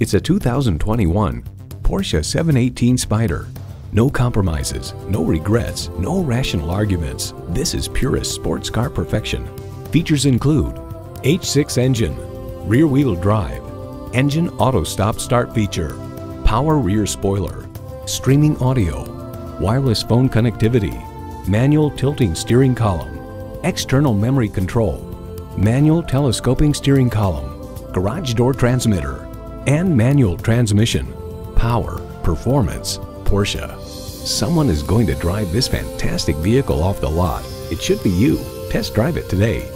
It's a 2021 Porsche 718 Spyder. No compromises, no regrets, no rational arguments. This is purest sports car perfection. Features include H6 engine, rear-wheel drive, engine auto stop-start feature, power rear spoiler, streaming audio, wireless phone connectivity, manual tilting steering column, external memory control, manual telescoping steering column, garage door transmitter, and manual transmission. Power, performance, Porsche. Someone is going to drive this fantastic vehicle off the lot. It should be you. Test drive it today.